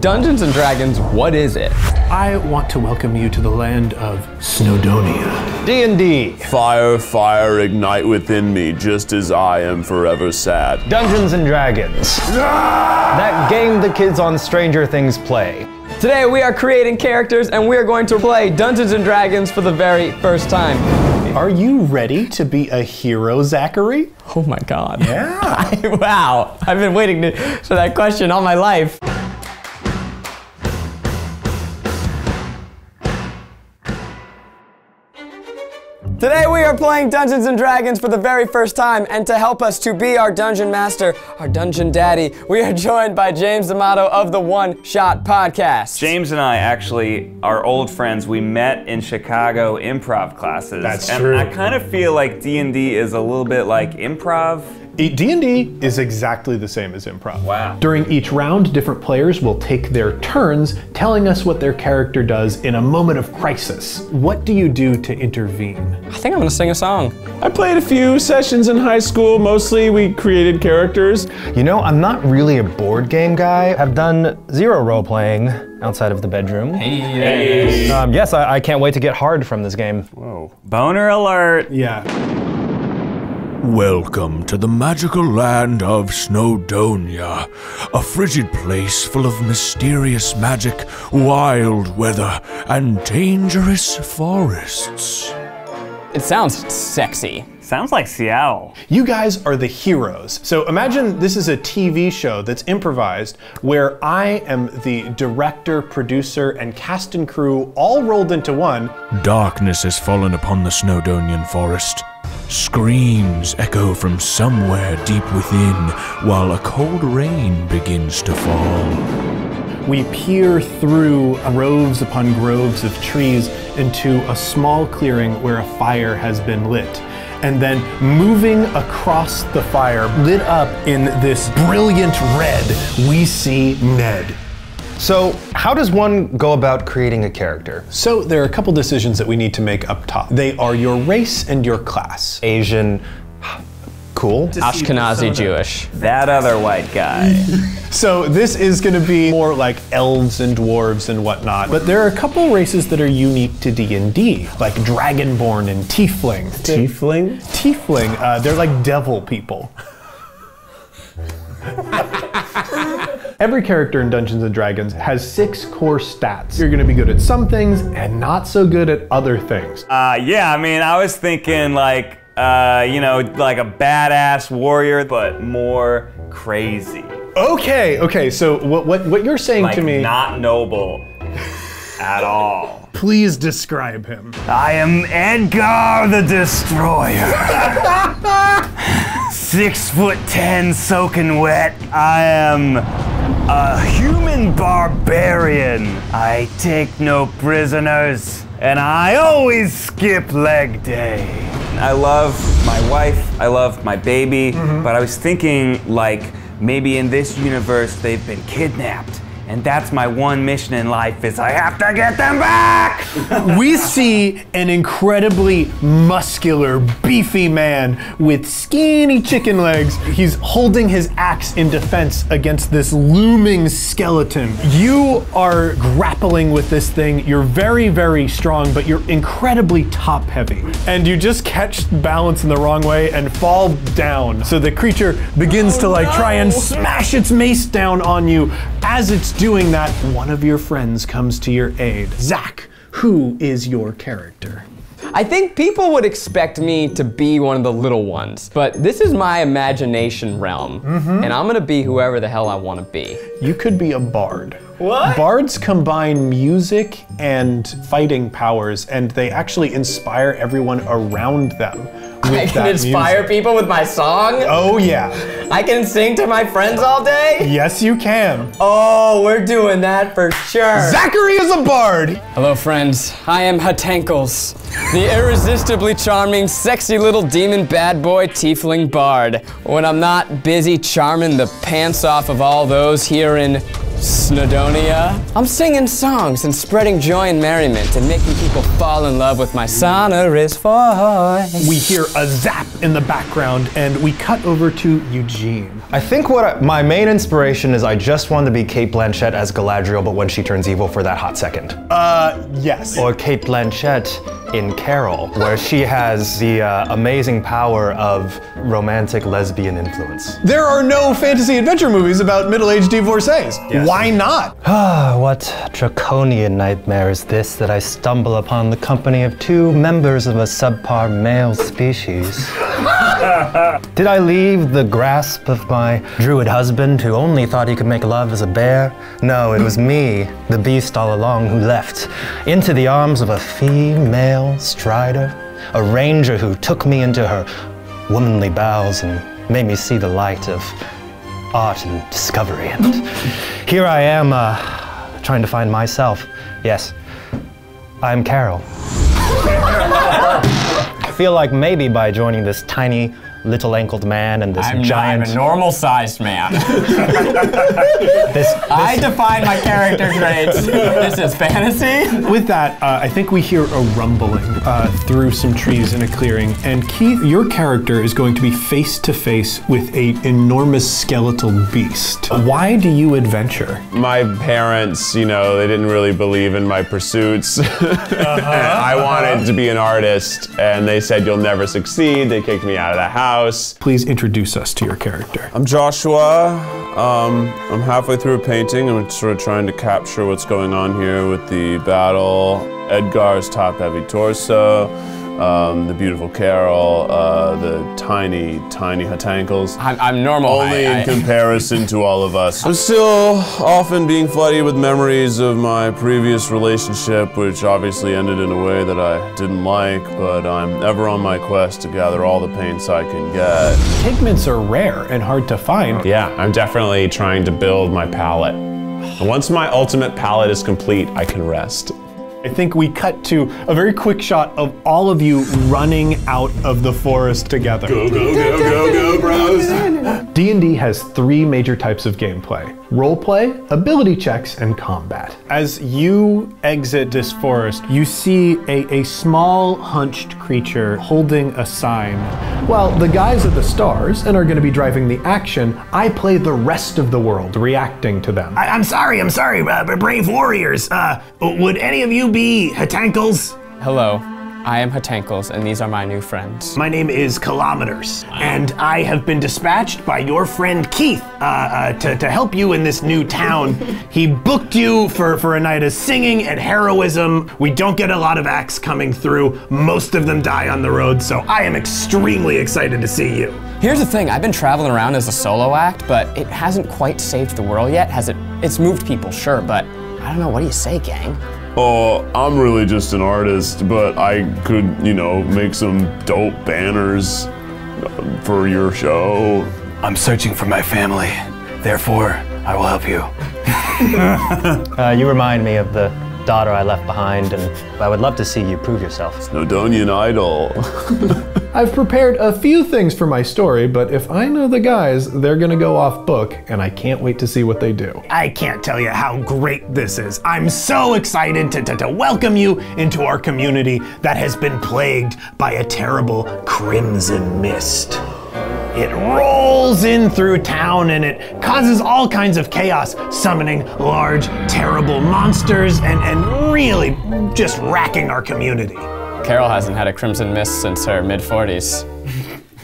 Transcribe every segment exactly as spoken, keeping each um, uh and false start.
Dungeons and Dragons, what is it? I want to welcome you to the land of Snowdonia. D and D. Fire, fire, ignite within me, just as I am forever sad. Dungeons and Dragons. Ah! That game the kids on Stranger Things play. Today we are creating characters and we are going to play Dungeons and Dragons for the very first time. Are you ready to be a hero, Zachary? Oh my God. Yeah. I, wow, I've been waiting to, for that question all my life. Today we are playing Dungeons and Dragons for the very first time, and to help us to be our dungeon master, our dungeon daddy, we are joined by James D'Amato of the One Shot Podcast. James and I actually are old friends. We met in Chicago improv classes. That's and true. And I kind of feel like D and D is a little bit like improv. D and D is exactly the same as improv. Wow. During each round, different players will take their turns telling us what their character does in a moment of crisis. What do you do to intervene? I think I'm gonna sing a song. I played a few sessions in high school. Mostly we created characters. You know, I'm not really a board game guy. I've done zero role playing outside of the bedroom. Hey. Hey. Um, yes, I, I can't wait to get hard from this game. Whoa. Boner alert. Yeah. Welcome to the magical land of Snowdonia, a frigid place full of mysterious magic, wild weather, and dangerous forests. It sounds sexy. Sounds like Seattle. You guys are the heroes. So imagine this is a T V show that's improvised where I am the director, producer, and cast and crew all rolled into one. Darkness has fallen upon the Snowdonian forest. Screams echo from somewhere deep within while a cold rain begins to fall. We peer through groves upon groves of trees into a small clearing where a fire has been lit. And then moving across the fire, lit up in this brilliant red, we see Ned. So how does one go about creating a character? So there are a couple decisions that we need to make up top. They are your race and your class. Asian, cool. Ashkenazi Jewish. That other white guy. So this is gonna be more like elves and dwarves and whatnot, but there are a couple races that are unique to D and D, like Dragonborn and Tiefling. Tiefling? Tiefling, uh, they're like devil people. Every character in Dungeons and Dragons has six core stats. You're gonna be good at some things and not so good at other things. Uh, yeah, I mean, I was thinking like, uh, you know, like a badass warrior, but more crazy. Okay, okay, so what, what, what you're saying like to me- not noble at all. Please describe him. I am Angar the Destroyer. Six foot ten, soaking wet. I am a human barbarian. I take no prisoners, and I always skip leg day. I love my wife, I love my baby, mm-hmm. but I was thinking like maybe in this universe they've been kidnapped, and that's my one mission in life is I have to get them back! We see an incredibly muscular, beefy man with skinny chicken legs. He's holding his axe in defense against this looming skeleton. You are grappling with this thing. You're very, very strong, but you're incredibly top heavy. And you just catch balance in the wrong way and fall down. So the creature begins oh, to like no. try and smash its mace down on you. As it's doing that, one of your friends comes to your aid. Zach, who is your character? I think people would expect me to be one of the little ones, but this is my imagination realm, mm-hmm. and I'm gonna be whoever the hell I wanna be. You could be a bard. What? Bards combine music and fighting powers, and they actually inspire everyone around them. I can inspire music. people with my song? Oh yeah. I can sing to my friends all day? Yes, you can. Oh, we're doing that for sure. Zachary is a bard. Hello, friends. I am Hatankles, the irresistibly charming, sexy little demon bad boy tiefling bard. When I'm not busy charming the pants off of all those here in Snowdonia. I'm singing songs and spreading joy and merriment and making people fall in love with my sonorous voice. We hear a zap in the background and we cut over to Eugene. I think what I, my main inspiration is I just wanted to be Cate Blanchett as Galadriel, but when she turns evil for that hot second. Uh, yes. Or Cate Blanchett in Carol, where she has the uh, amazing power of romantic lesbian influence. There are no fantasy adventure movies about middle-aged divorcees. Yes. Why not? Ah, what draconian nightmare is this that I stumble upon the company of two members of a subpar male species? Did I leave the grasp of my druid husband who only thought he could make love as a bear? No, it was me, the beast all along, who left into the arms of a female strider, a ranger who took me into her womanly bowels and made me see the light of art and discovery. And here I am, uh, trying to find myself. Yes, I'm Carol. I feel like maybe by joining this tiny, little-ankled man and this I'm, giant... I'm a normal-sized man. this, this... I define my character traits. This is fantasy. With that, uh, I think we hear a rumbling uh, through some trees in a clearing. And Keith, your character is going to be face-to-face with an enormous skeletal beast. Why do you adventure? My parents, you know, they didn't really believe in my pursuits. uh-huh. I wanted to be an artist, and they said, you'll never succeed. They kicked me out of the house. Please introduce us to your character. I'm Joshua. Um, I'm halfway through a painting. I'm sort of trying to capture what's going on here with the battle. Edgar's top-heavy torso, um, the beautiful Carol, uh, the tiny, tiny Hatankles. I'm, I'm normal. Only I, I... in comparison to all of us. I'm still often being flooded with memories of my previous relationship, which obviously ended in a way that I didn't like, but I'm ever on my quest to gather all the paints I can get. Pigments are rare and hard to find. Yeah, I'm definitely trying to build my palette. Once my ultimate palette is complete, I can rest. I think we cut to a very quick shot of all of you running out of the forest together. Go, go, go, go, go, bros! D and D has three major types of gameplay: roleplay, ability checks, and combat. As you exit this forest, you see a, a small, hunched creature holding a sign. Well, the guys at the stars, and are gonna be driving the action, I play the rest of the world, reacting to them. I, I'm sorry, I'm sorry, uh, brave warriors. Uh, would any of you be Hatankles? Hello, I am Hatankles, and these are my new friends. My name is Kilometers, and I have been dispatched by your friend Keith uh, uh, to, to help you in this new town. He booked you for, for a night of singing and heroism. We don't get a lot of acts coming through. Most of them die on the road, so I am extremely excited to see you. Here's the thing, I've been traveling around as a solo act, but it hasn't quite saved the world yet, has it? It's moved people, sure, but I don't know, what do you say, gang? Oh, I'm really just an artist, but I could, you know, make some dope banners for your show. I'm searching for my family, therefore, I will help you. uh, you remind me of the daughter I left behind, and I would love to see you prove yourself. Snowdonian Idol. I've prepared a few things for my story, but if I know the guys, they're gonna go off book, and I can't wait to see what they do. I can't tell you how great this is. I'm so excited to, to, to welcome you into our community that has been plagued by a terrible crimson mist. It rolls in through town and it causes all kinds of chaos, summoning large, terrible monsters and, and really just wracking our community. Carol hasn't had a crimson mist since her mid forties.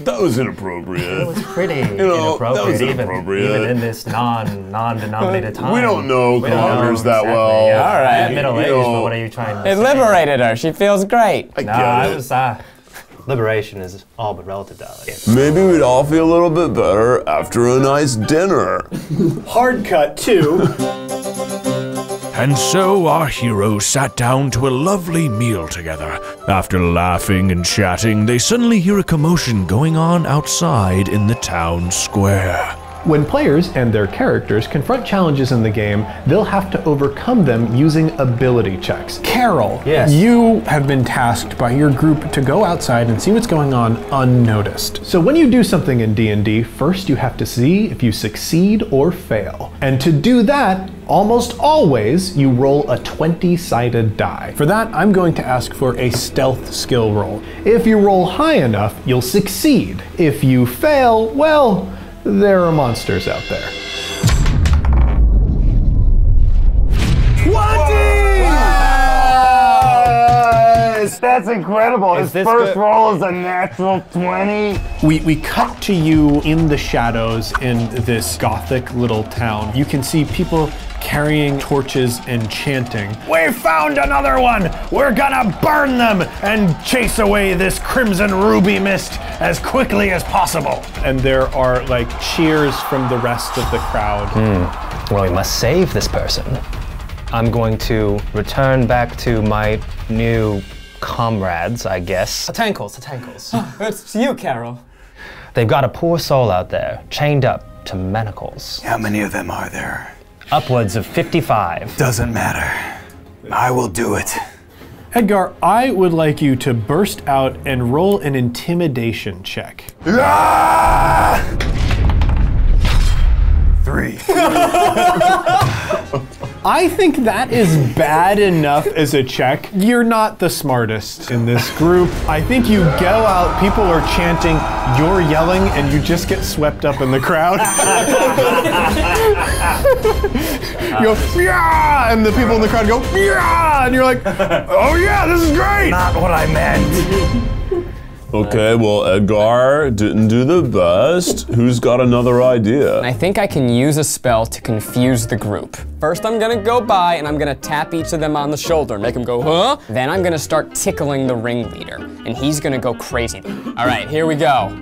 That was inappropriate. It was pretty you know, inappropriate, that was inappropriate. Even, even in this non, non-denominated time. We don't know Kilometers that exactly. well. Yeah, all right. Middle age, but what are you trying to It say? liberated her. She feels great. I no, get it. I was, uh, liberation is all but relative to us. Maybe we'd all feel a little bit better after a nice dinner. Hard cut too. And so our heroes sat down to a lovely meal together. After laughing and chatting, they suddenly hear a commotion going on outside in the town square. When players and their characters confront challenges in the game, they'll have to overcome them using ability checks. Carol, yes. You have been tasked by your group to go outside and see what's going on unnoticed. So when you do something in D and D, first you have to see if you succeed or fail. And to do that, almost always, you roll a twenty-sided die. For that, I'm going to ask for a stealth skill roll. If you roll high enough, you'll succeed. If you fail, well, there are monsters out there. twenty! Wow! Wow! That's incredible. Is His first good? roll is a natural twenty. We, we cut to you in the shadows in this gothic little town. You can see people carrying torches and chanting, "We found another one! We're gonna burn them and chase away this crimson ruby mist as quickly as possible!" And there are like cheers from the rest of the crowd. Mm. Well, we must save this person. I'm going to return back to my new comrades, I guess. Hatankles, Hatankles. Oh, it's you, Carol. They've got a poor soul out there, chained up to manacles. How many of them are there? Upwards of fifty-five. Doesn't matter. I will do it. Edgar, I would like you to burst out and roll an intimidation check. Ah! Three. I think that is bad enough as a check. You're not the smartest in this group. I think you go out, people are chanting, you're yelling, and you just get swept up in the crowd. You go, yeah, and the people in the crowd go, yeah, and you're like, oh yeah, this is great. Not what I meant. Okay, well, Edgar didn't do the best. Who's got another idea? I think I can use a spell to confuse the group. First, I'm gonna go by and I'm gonna tap each of them on the shoulder, make them go, huh? Then I'm gonna start tickling the ringleader, and he's gonna go crazy. All right, here we go.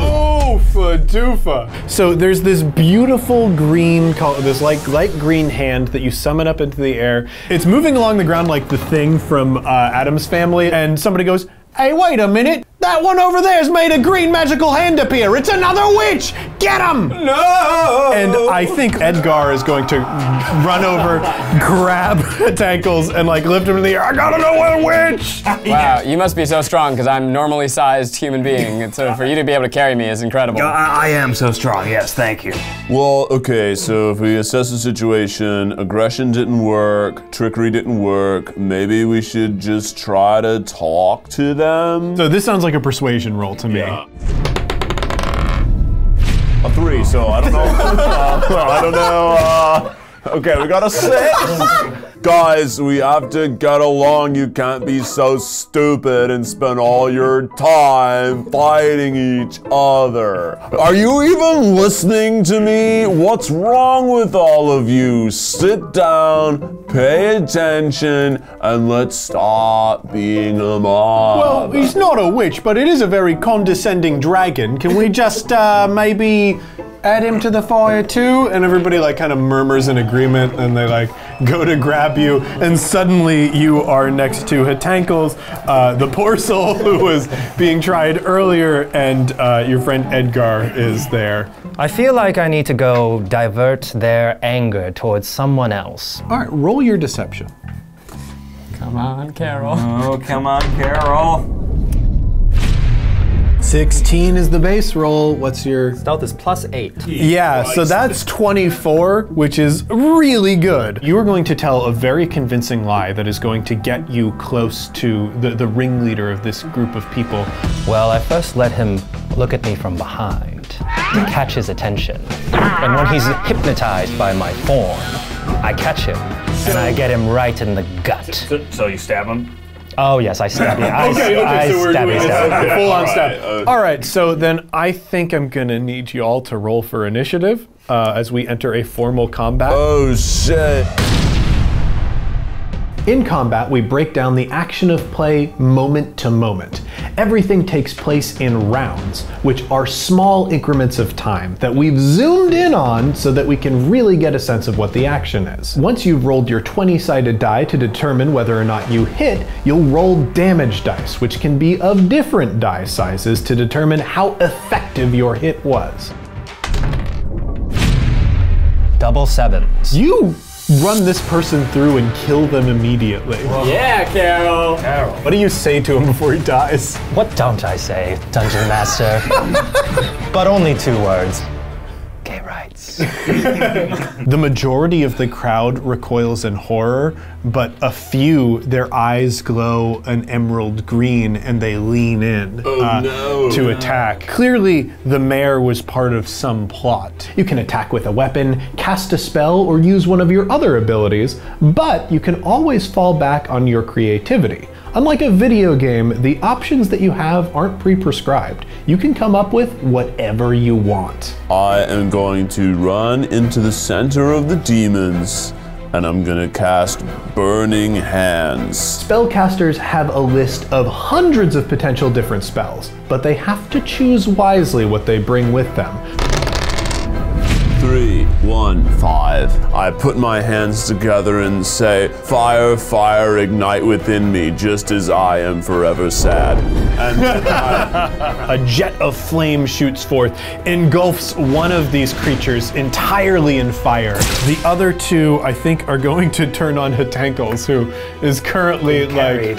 Oofa doofa. So there's this beautiful green color, this like light green hand that you summon up into the air. It's moving along the ground like the thing from uh, Adam's Family, and somebody goes, "Hey, wait a minute! That one over there's made a green magical hand appear! It's another witch! Get him!" No! And I think Edgar is going to run over, grab Hatankles, and like lift him in the air. I got another witch! Wow, you must be so strong, because I'm normally sized human being, and so for you to be able to carry me is incredible. I, I am so strong, yes, thank you. Well, okay, so if we assess the situation, aggression didn't work, trickery didn't work, maybe we should just try to talk to them. Them. So this sounds like a persuasion roll to me. Yeah. A three, so I don't know. uh, I don't know. Uh, okay, we got a six. Guys, we have to get along. You can't be so stupid and spend all your time fighting each other. Are you even listening to me? What's wrong with all of you? Sit down. Pay attention, and let's stop being a mob. Well, he's not a witch, but it is a very condescending dragon. Can we just uh, maybe add him to the fire too? And everybody like kind of murmurs in agreement, and they like go to grab you, and suddenly you are next to Hatankles, uh, the poor soul who was being tried earlier, and uh, your friend Edgar is there. I feel like I need to go divert their anger towards someone else. All right, roll your deception. Come on, Carol. Oh, come on, Carol. sixteen is the base roll. What's your? Stealth is plus eight. Yeah, so that's twenty-four, which is really good. You are going to tell a very convincing lie that is going to get you close to the, the ringleader of this group of people. Well, I first let him look at me from behind to catch his attention. And when he's hypnotized by my form, I catch him, and I get him right in the gut. So, so you stab him? Oh yes, I stab him. I, okay, okay, I, so I we're stab doing stab okay. Full on stab. All right, uh, all right, so then I think I'm gonna need you all to roll for initiative uh, as we enter a formal combat. Oh shit. In combat, we break down the action of play moment to moment. Everything takes place in rounds, which are small increments of time that we've zoomed in on so that we can really get a sense of what the action is. Once you've rolled your twenty-sided die to determine whether or not you hit, you'll roll damage dice, which can be of different die sizes to determine how effective your hit was. Double sevens. You run this person through and kill them immediately. Whoa. Yeah, Carol. Carol. What do you say to him before he dies? What don't I say, Dungeon Master? But only two words. Gay rights. The majority of the crowd recoils in horror, but a few, their eyes glow an emerald green and they lean in oh, uh, no. to attack. Clearly, the mayor was part of some plot. You can attack with a weapon, cast a spell, or use one of your other abilities, but you can always fall back on your creativity. Unlike a video game, the options that you have aren't pre-prescribed. You can come up with whatever you want. I am going to run into the center of the demons, and I'm gonna cast Burning Hands. Spellcasters have a list of hundreds of potential different spells, but they have to choose wisely what they bring with them. Three, one, five. I put my hands together and say, fire, fire, ignite within me, just as I am forever sad. And I... A jet of flame shoots forth, engulfs one of these creatures entirely in fire. The other two, I think, are going to turn on Hatankles, who is currently like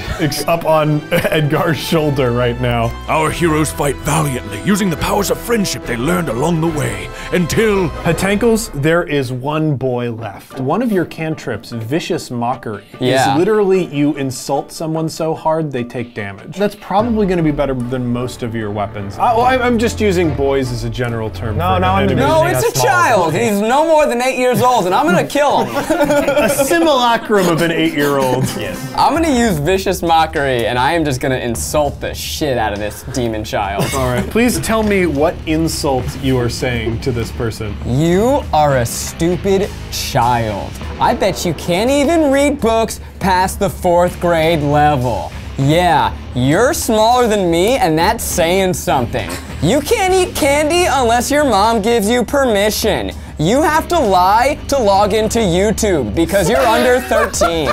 up on Edgar's shoulder right now. Our heroes fight valiantly, using the powers of friendship they learned along the way, until... Hatankles, there is one boy left. One of your cantrips, Vicious Mockery, yeah. is literally you insult someone so hard they take damage. That's probably going to be better than most of your weapons. I, well, I'm just using boys as a general term. No, for no, I'm no, it's a, a child. Boy. He's no more than eight years old, and I'm going to kill him. A simulacrum of an eight-year-old. Yes. I'm going to use Vicious Mockery, and I am just going to insult the shit out of this demon child. All right. Please tell me what insult you are saying to this person. You are a stupid child. I bet you can't even read books past the fourth grade level. Yeah, you're smaller than me, and that's saying something. You can't eat candy unless your mom gives you permission. You have to lie to log into YouTube because you're under thirteen.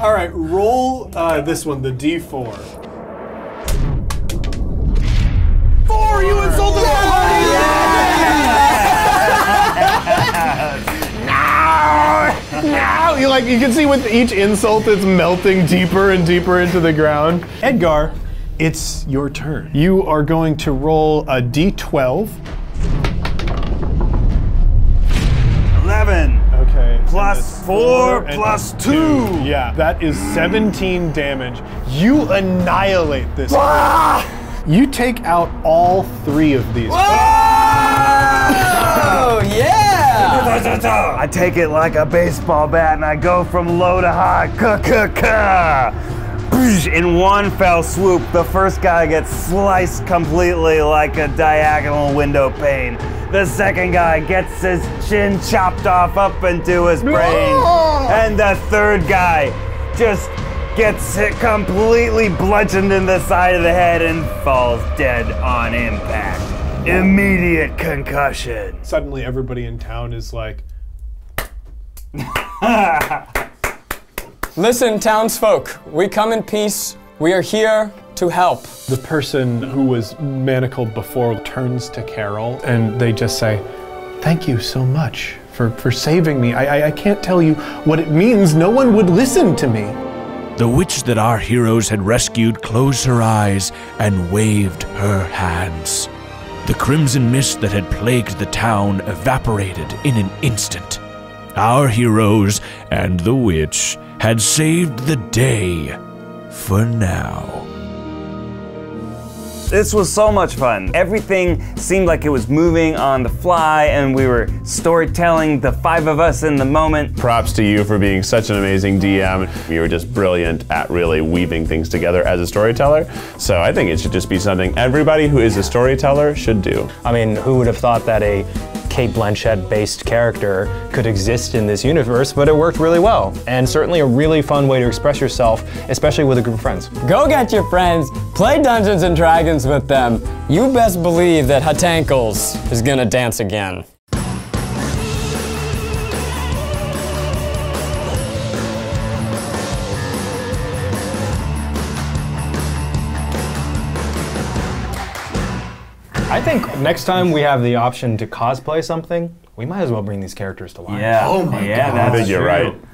All right, roll uh, this one, the D four. Four, you insulted my honey! Now you like you can see with each insult it's melting deeper and deeper into the ground. Edgar, it's your turn. You are going to roll a D twelve. eleven. Okay. Plus four, four plus two. two. Yeah, that is seventeen damage. You annihilate this. Ah! You take out all three of these. Oh yeah! I take it like a baseball bat and I go from low to high, ka-ka-ka! In one fell swoop, the first guy gets sliced completely like a diagonal window pane. The second guy gets his chin chopped off up into his brain. And the third guy just gets hit completely bludgeoned in the side of the head and falls dead on impact. Immediate concussion. Suddenly everybody in town is like... Listen, townsfolk, we come in peace. We are here to help. The person who was manacled before turns to Carol and they just say, thank you so much for, for saving me. I, I, I can't tell you what it means. No one would listen to me. The witch that our heroes had rescued closed her eyes and waved her hands. The crimson mist that had plagued the town evaporated in an instant. Our heroes and the witch had saved the day for now. This was so much fun. Everything seemed like it was moving on the fly and we were storytelling, the five of us in the moment. Props to you for being such an amazing D M. You were just brilliant at really weaving things together as a storyteller. So I think it should just be something everybody who is a storyteller should do. I mean, who would have thought that a Cate Blanchett-based character could exist in this universe, but it worked really well, and certainly a really fun way to express yourself, especially with a group of friends. Go get your friends, play Dungeons and Dragons with them. You best believe that Hatankles is gonna dance again. I think next time we have the option to cosplay something, we might as well bring these characters to life. Yeah, oh my yeah, God. That's I think you're true. Right.